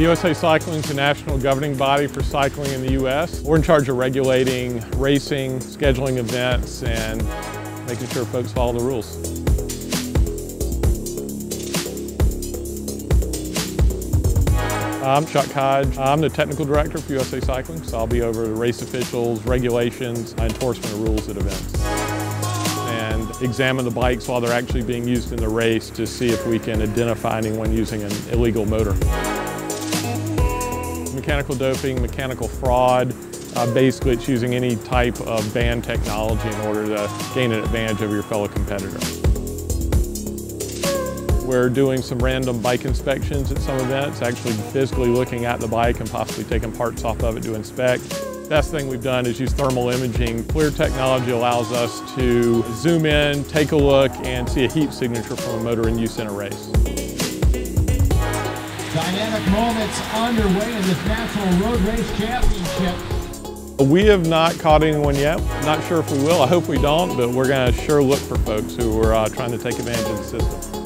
The USA Cycling is the national governing body for cycling in the U.S. We're in charge of regulating racing, scheduling events, and making sure folks follow the rules. I'm Chuck Hodge. I'm the technical director for USA Cycling, so I'll be over the race officials, regulations, enforcement of rules at events, and examine the bikes while they're actually being used in the race to see if we can identify anyone using an illegal motor. Mechanical doping, mechanical fraud, basically it's using any type of banned technology in order to gain an advantage over your fellow competitor. We're doing some random bike inspections at some events, actually physically looking at the bike and possibly taking parts off of it to inspect. The best thing we've done is use thermal imaging. FLIR technology allows us to zoom in, take a look, and see a heat signature from a motor in use in a race. Dynamic moments underway in this National Road Race Championship. We have not caught anyone yet. Not sure if we will. I hope we don't, but we're going to sure look for folks who are trying to take advantage of the system.